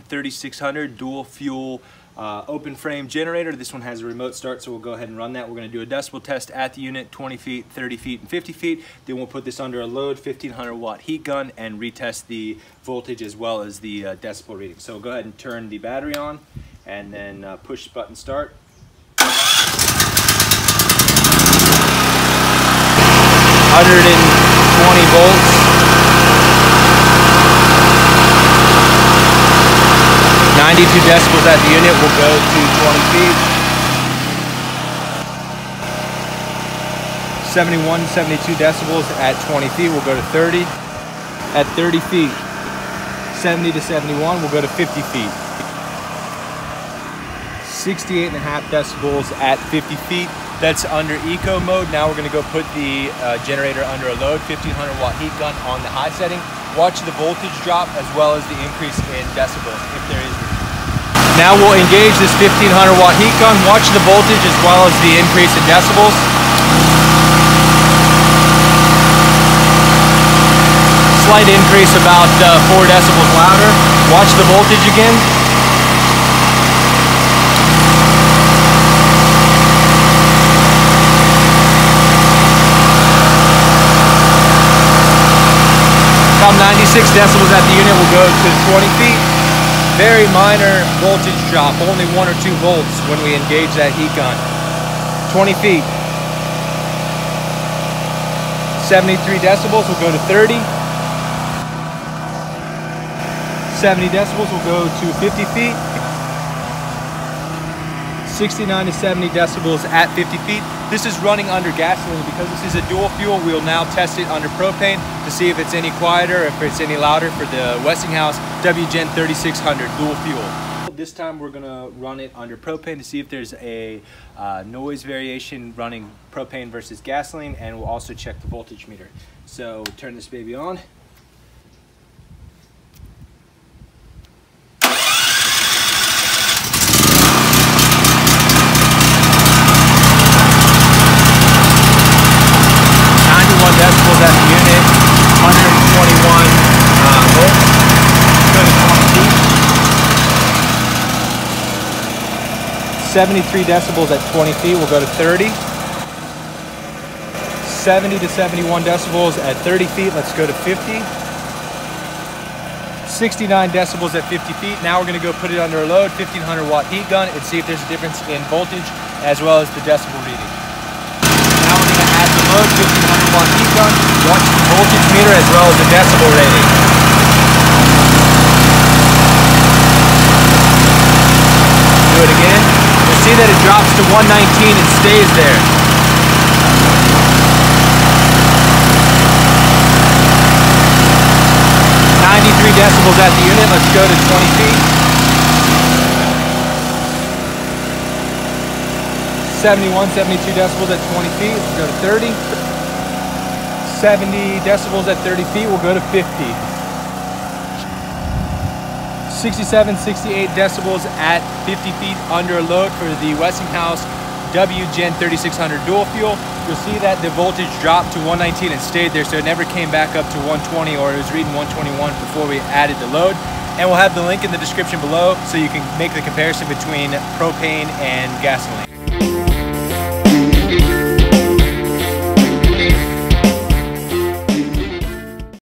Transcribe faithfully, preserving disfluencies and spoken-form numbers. WGen thirty-six hundred dual fuel uh, open frame generator. This one has a remote start, so we'll go ahead and run that. We're going to do a decibel test at the unit, twenty feet, thirty feet, and fifty feet. Then we'll put this under a load fifteen hundred watt heat gun and retest the voltage as well as the uh, decibel reading. So we'll go ahead and turn the battery on and then uh, push button start. one hundred twenty volts. ninety-two decibels at the unit. We'll go to twenty feet. seventy-one, seventy-two decibels at twenty feet. We'll go to thirty. At thirty feet, seventy to seventy-one. We'll go to fifty feet. sixty-eight and a half decibels at fifty feet. That's under eco mode. Now we're gonna go put the uh, generator under a load, fifteen hundred watt heat gun on the high setting. Watch the voltage drop as well as the increase in decibels, if there is. Now we'll engage this fifteen hundred watt heat gun. Watch the voltage as well as the increase in decibels. Slight increase, about uh, four decibels louder. Watch the voltage again. ninety-six decibels at the unit, will go to twenty feet. Very minor voltage drop, only one or two volts when we engage that heat gun. twenty feet. seventy-three decibels, will go to thirty. seventy decibels, will go to fifty feet. sixty-nine to seventy decibels at fifty feet. This is running under gasoline because this is a dual fuel. We'll now test it under propane to see if it's any quieter, if it's any louder for the Westinghouse WGen thirty-six hundred dual fuel. This time we're gonna run it under propane to see if there's a uh, noise variation running propane versus gasoline, and we'll also check the voltage meter. So turn this baby on. seventy-three decibels at twenty feet, we'll go to thirty. seventy to seventy-one decibels at thirty feet, let's go to fifty. sixty-nine decibels at fifty feet. Now we're gonna go put it under a load, fifteen hundred watt heat gun, and see if there's a difference in voltage as well as the decibel reading. Now we're gonna add the load, fifteen hundred watt heat gun, watch the voltage meter as well as the decibel rating. See that it drops to one nineteen and stays there. ninety-three decibels at the unit, let's go to twenty feet. seventy-one, seventy-two decibels at twenty feet, let's go to thirty. seventy decibels at thirty feet, we'll go to fifty. sixty-seven, sixty-eight decibels at fifty feet under load for the Westinghouse WGen thirty-six hundred dual fuel. You'll see that the voltage dropped to one nineteen and stayed there, so it never came back up to one twenty, or it was reading one twenty-one before we added the load. And we'll have the link in the description below so you can make the comparison between propane and gasoline.